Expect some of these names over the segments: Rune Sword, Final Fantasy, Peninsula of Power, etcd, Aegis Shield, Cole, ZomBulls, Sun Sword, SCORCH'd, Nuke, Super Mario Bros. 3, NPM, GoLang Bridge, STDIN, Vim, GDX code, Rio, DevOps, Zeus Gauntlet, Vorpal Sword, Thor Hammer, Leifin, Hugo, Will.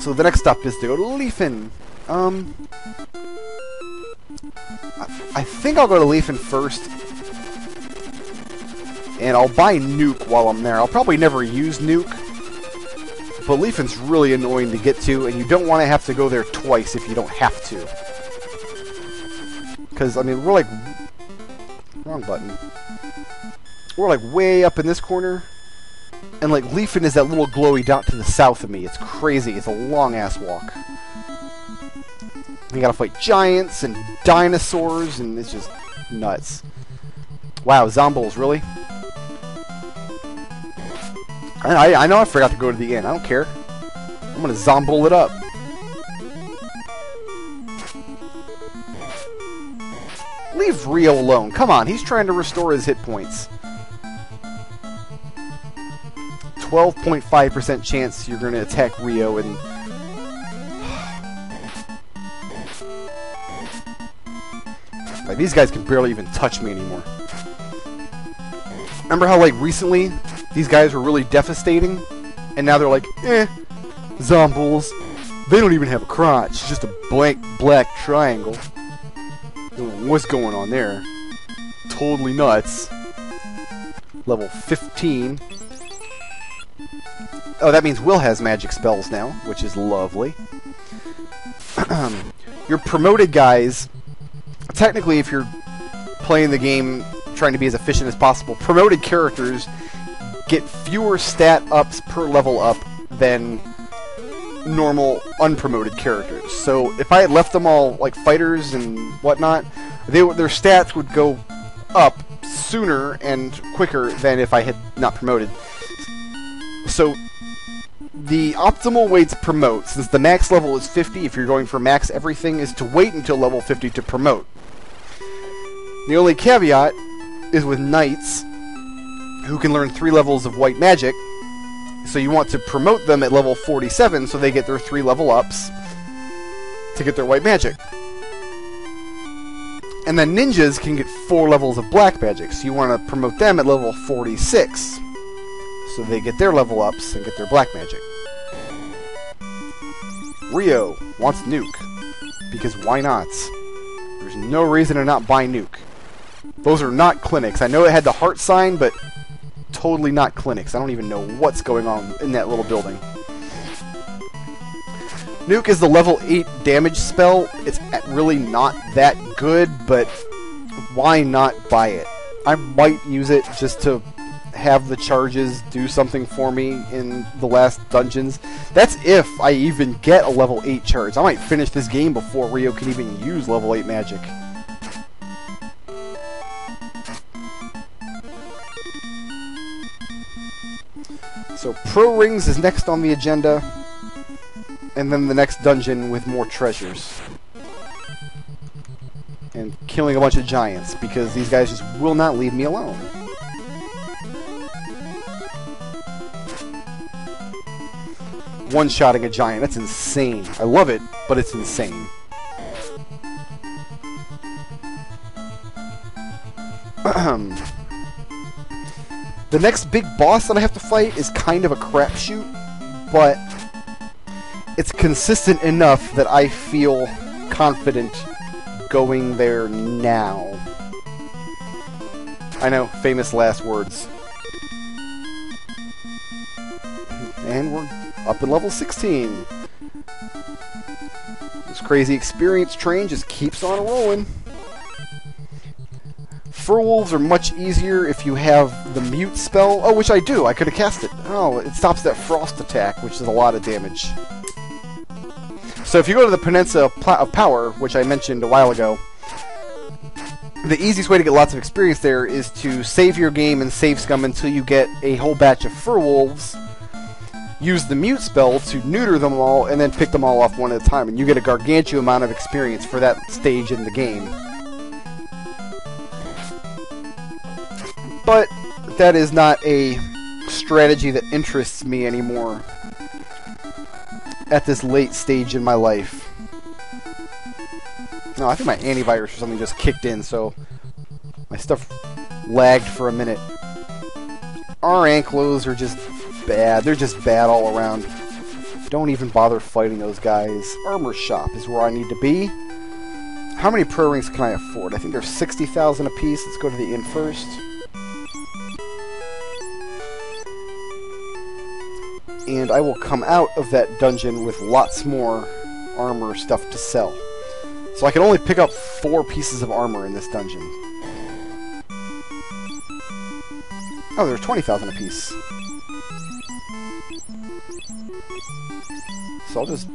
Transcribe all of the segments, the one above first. So the next stop is to go to Leifin. I think I'll go to Leifin first. And I'll buy Nuke while I'm there. I'll probably never use Nuke. But Leifin's really annoying to get to, and you don't want to have to go there twice if you don't have to. Because, I mean, we're like... Wrong button. We're like way up in this corner. And like Leifin is that little glowy dot to the south of me. It's crazy. It's a long ass walk. You gotta fight giants and dinosaurs and it's just nuts. Wow, ZomBulls, really? I know I forgot to go to the inn. I don't care. I'm gonna ZomBull it up. Leave Rio alone. Come on, he's trying to restore his hit points. 12.5% chance you're going to attack Rio and... Like, these guys can barely even touch me anymore. Remember how, like, recently these guys were really devastating? And now they're like, eh, ZomBulls. They don't even have a crotch. It's just a blank black triangle. What's going on there? Totally nuts. Level 15... Oh, that means Will has magic spells now, which is lovely. Your promoted guys, technically if you're playing the game trying to be as efficient as possible, promoted characters get fewer stat ups per level up than normal unpromoted characters. So if I had left them all like fighters and whatnot, their stats would go up sooner and quicker than if I had not promoted. So the optimal way to promote, since the max level is 50, if you're going for max everything, is to wait until level 50 to promote. The only caveat is with knights, who can learn 3 levels of white magic, so you want to promote them at level 47 so they get their 3 level ups to get their white magic. And then ninjas can get 4 levels of black magic, so you want to promote them at level 46. So they get their level ups and get their black magic. Rio wants Nuke. Because why not? There's no reason to not buy Nuke. Those are not clinics. I know it had the heart sign, but totally not clinics. I don't even know what's going on in that little building. Nuke is the level 8 damage spell. It's really not that good, but why not buy it? I might use it just to have the charges do something for me in the last dungeons. That's if I even get a level 8 charge. I might finish this game before Rio can even use level 8 magic. So Pro Rings is next on the agenda, and then the next dungeon with more treasures. And killing a bunch of giants, because these guys just will not leave me alone. One-shotting a giant. That's insane. I love it, but it's insane. The next big boss that I have to fight is kind of a crapshoot, but it's consistent enough that I feel confident going there now. I know, famous last words. And we're up in level 16. This crazy experience train just keeps on rolling. Fur wolves are much easier if you have the mute spell. Oh, which I do. I could have cast it. Oh, it stops that frost attack, which is a lot of damage. So if you go to the Peninsula of Power, which I mentioned a while ago, the easiest way to get lots of experience there is to save your game and save scum until you get a whole batch of fur wolves. Use the mute spell to neuter them all, and then pick them all off one at a time, and you get a gargantuan amount of experience for that stage in the game. But that is not a strategy that interests me anymore at this late stage in my life. No, I think my antivirus or something just kicked in, so my stuff lagged for a minute. Our anklos are just bad. They're just bad all around. Don't even bother fighting those guys. Armor shop is where I need to be. How many prayer rings can I afford? I think there's 60,000 apiece. Let's go to the inn first. And I will come out of that dungeon with lots more armor stuff to sell. So I can only pick up 4 pieces of armor in this dungeon. Oh, there's 20,000 apiece. So I'll just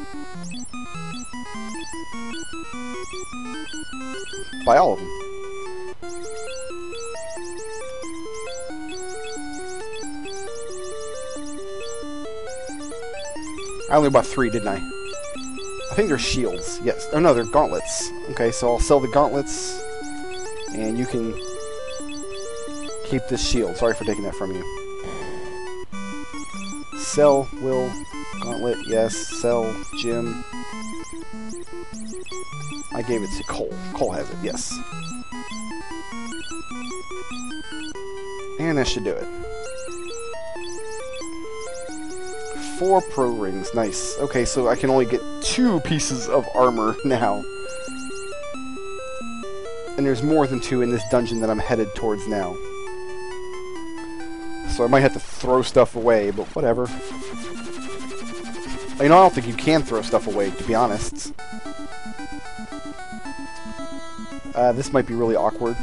buy all of them. I only bought 3, didn't I? I think they're shields. Yes. Oh no, they're gauntlets. Okay, so I'll sell the gauntlets, and you can keep this shield. Sorry for taking that from you. Sell, Will. Gauntlet, yes. Sell, Jim. I gave it to Cole. Cole has it, yes. And that should do it. 4 pro rings, nice. Okay, so I can only get 2 pieces of armor now. And there's more than 2 in this dungeon that I'm headed towards now. So I might have to throw stuff away, but whatever. You know, I don't think you can throw stuff away, to be honest. This might be really awkward.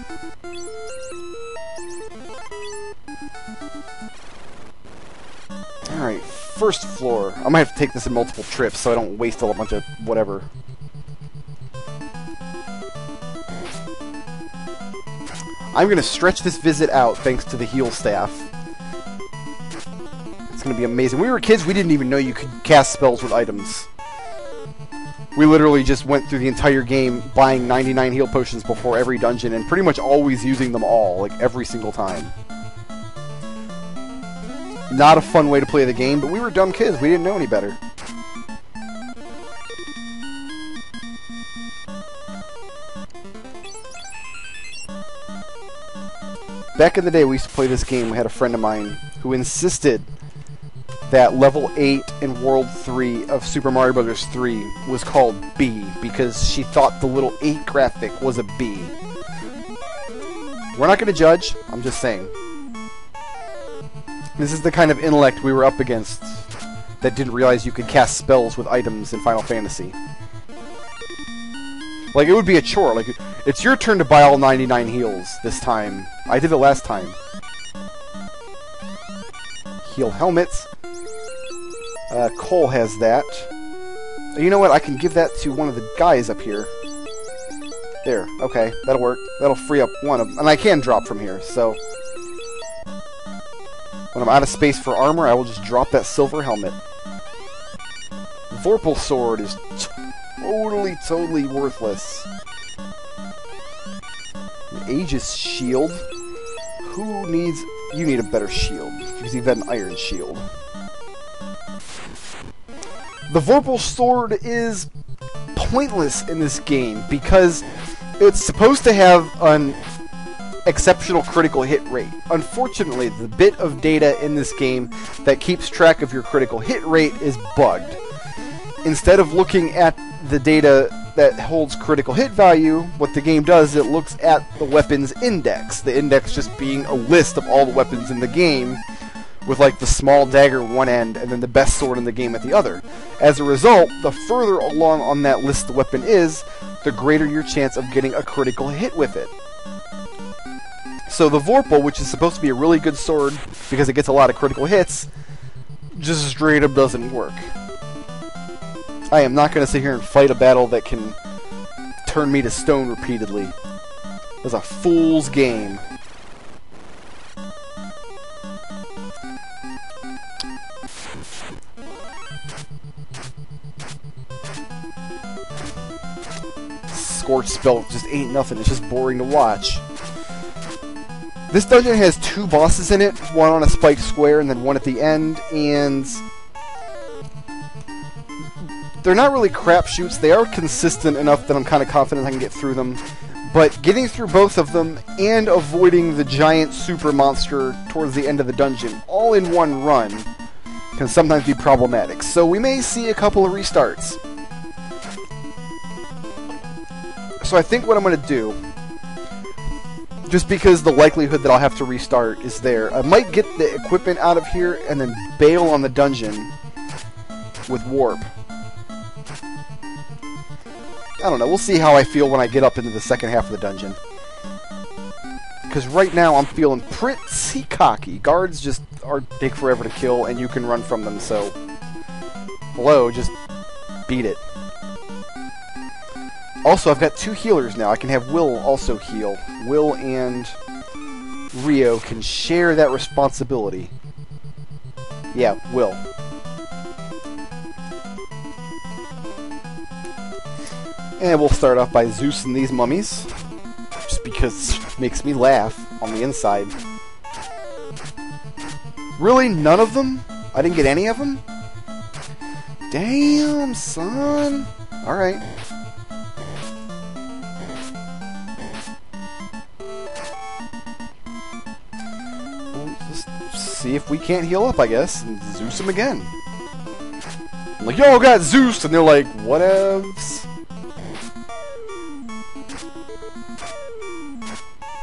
Alright. First floor. I might have to take this in multiple trips so I don't waste a bunch of whatever. I'm going to stretch this visit out thanks to the heal staff. It's going to be amazing. When we were kids, we didn't even know you could cast spells with items. We literally just went through the entire game buying 99 heal potions before every dungeon and pretty much always using them all, like every single time. Not a fun way to play the game, but we were dumb kids. We didn't know any better. Back in the day, we used to play this game. We had a friend of mine who insisted that level 8 in World 3 of Super Mario Bros. 3 was called B because she thought the little 8 graphic was a B. We're not going to judge. I'm just saying. This is the kind of intellect we were up against that didn't realize you could cast spells with items in Final Fantasy. Like, it would be a chore. Like, it's your turn to buy all 99 heals this time. I did it last time. Heal helmets. Cole has that. You know what? I can give that to one of the guys up here. There. Okay. That'll work. That'll free up one of them. And I can drop from here, so... When I'm out of space for armor, I will just drop that silver helmet. Vorpal Sword is totally worthless. Aegis Shield. Who needs... You need a better shield, because you've got an iron shield. The Vorpal Sword is pointless in this game, because it's supposed to have an... exceptional critical hit rate. Unfortunately, the bit of data in this game that keeps track of your critical hit rate is bugged. Instead of looking at the data that holds critical hit value, what the game does is it looks at the weapons index. The index just being a list of all the weapons in the game with like the small dagger one end and then the best sword in the game at the other. As a result, the further along on that list the weapon is, the greater your chance of getting a critical hit with it. So the Vorpal, which is supposed to be a really good sword because it gets a lot of critical hits, just straight up doesn't work. I am not going to sit here and fight a battle that can turn me to stone repeatedly. It's a fool's game. Scorch spell just ain't nothing. It's just boring to watch. This dungeon has 2 bosses in it, one on a spiked square and then one at the end, and they're not really crapshoots. They are consistent enough that I'm kind of confident I can get through them, but getting through both of them and avoiding the giant super monster towards the end of the dungeon all in one run can sometimes be problematic, so we may see a couple of restarts. So I think what I'm going to do, just because the likelihood that I'll have to restart is there, I might get the equipment out of here and then bail on the dungeon with warp. I don't know, we'll see how I feel when I get up into the second half of the dungeon. Because right now I'm feeling pretty cocky. Guards just take forever to kill, and you can run from them, so... hello, just beat it. Also, I've got two healers now. I can have Will also heal. Will and Rio can share that responsibility. Yeah, Will. And we'll start off by Zeus and these mummies, just because it makes me laugh on the inside. Really? None of them? I didn't get any of them? Damn, son. Alright. We'll just see if we can't heal up, I guess, and Zeus them again. I'm like, yo, I got Zeus! And they're like, whatevs?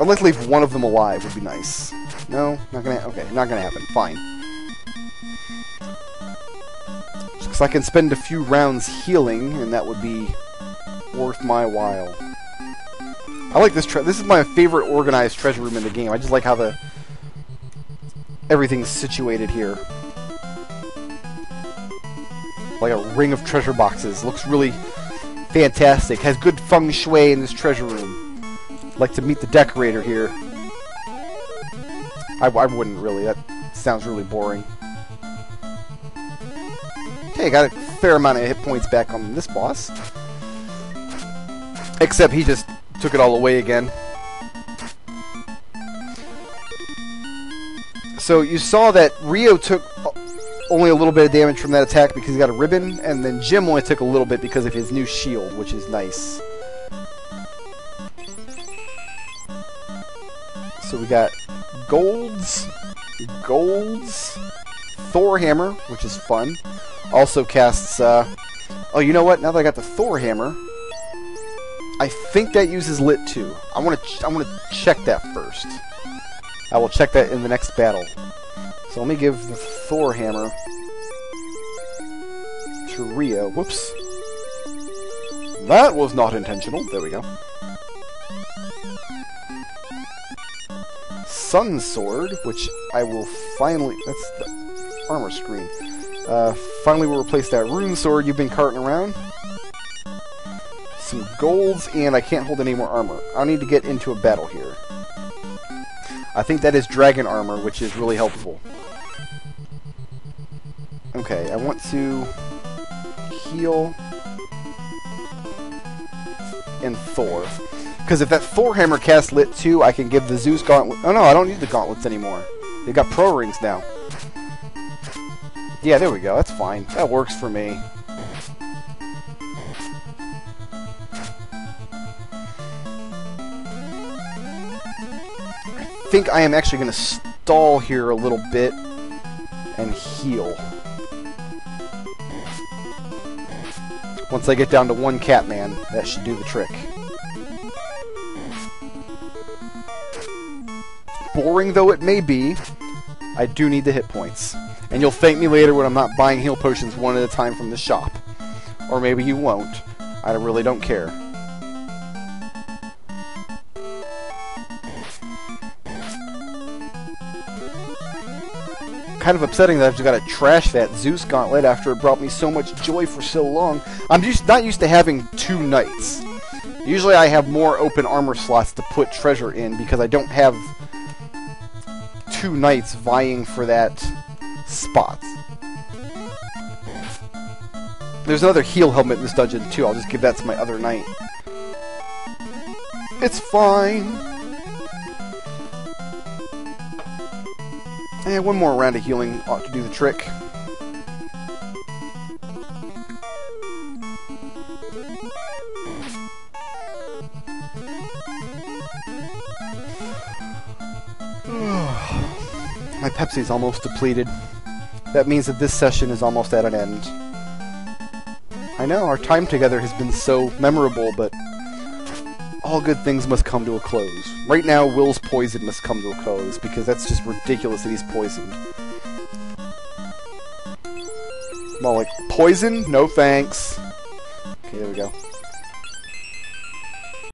I'd like to leave one of them alive, would be nice. No? Not gonna, okay, not gonna happen. Fine. Just 'cause I can spend a few rounds healing, and that would be worth my while. I like this this is my favorite organized treasure room in the game. I just like how the... everything's situated here. Like a ring of treasure boxes. Looks really fantastic. Has good feng shui in this treasure room. Like to meet the decorator here. I wouldn't really. That sounds really boring. Okay, got a fair amount of hit points back on this boss. Except he just took it all away again. So you saw that Rio took only a little bit of damage from that attack because he got a ribbon, and then Jim only took a little bit because of his new shield, which is nice. So we got golds, Thor Hammer, which is fun. Also casts, oh, you know what? Now that I got the Thor Hammer, I think that uses lit too. I want to check that first. I will check that in the next battle. So let me give the Thor Hammer to Rio. Whoops. That was not intentional. There we go. Sun Sword, which I will finally... that's the armor screen. Finally we'll replace that Rune Sword you've been carting around. Some golds, and I can't hold any more armor. I need to get into a battle here. I think that is dragon armor, which is really helpful. Okay, I want to heal... and Thor. Because if that Thor Hammer casts lit too, I can give the Zeus Gauntlet... oh no, I don't need the Gauntlets anymore. They've got Pro Rings now. Yeah, there we go. That's fine. That works for me. I think I am actually going to stall here a little bit and heal. Once I get down to one Catman, that should do the trick. Boring though it may be, I do need the hit points. And you'll thank me later when I'm not buying heal potions one at a time from the shop. Or maybe you won't. I really don't care. Kind of upsetting that I've just got to trash that Zeus Gauntlet after it brought me so much joy for so long. I'm just not used to having two knights. Usually I have more open armor slots to put treasure in because I don't have... two knights vying for that spot. There's another heal helmet in this dungeon too. I'll just give that to my other knight. It's fine. And one more round of healing ought to do the trick. My Pepsi's almost depleted. That means that this session is almost at an end. I know, our time together has been so memorable, but all good things must come to a close. Right now, Will's poison must come to a close, because that's just ridiculous that he's poisoned. Well, like, poison? No thanks. Okay, there we go.